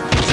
Yes.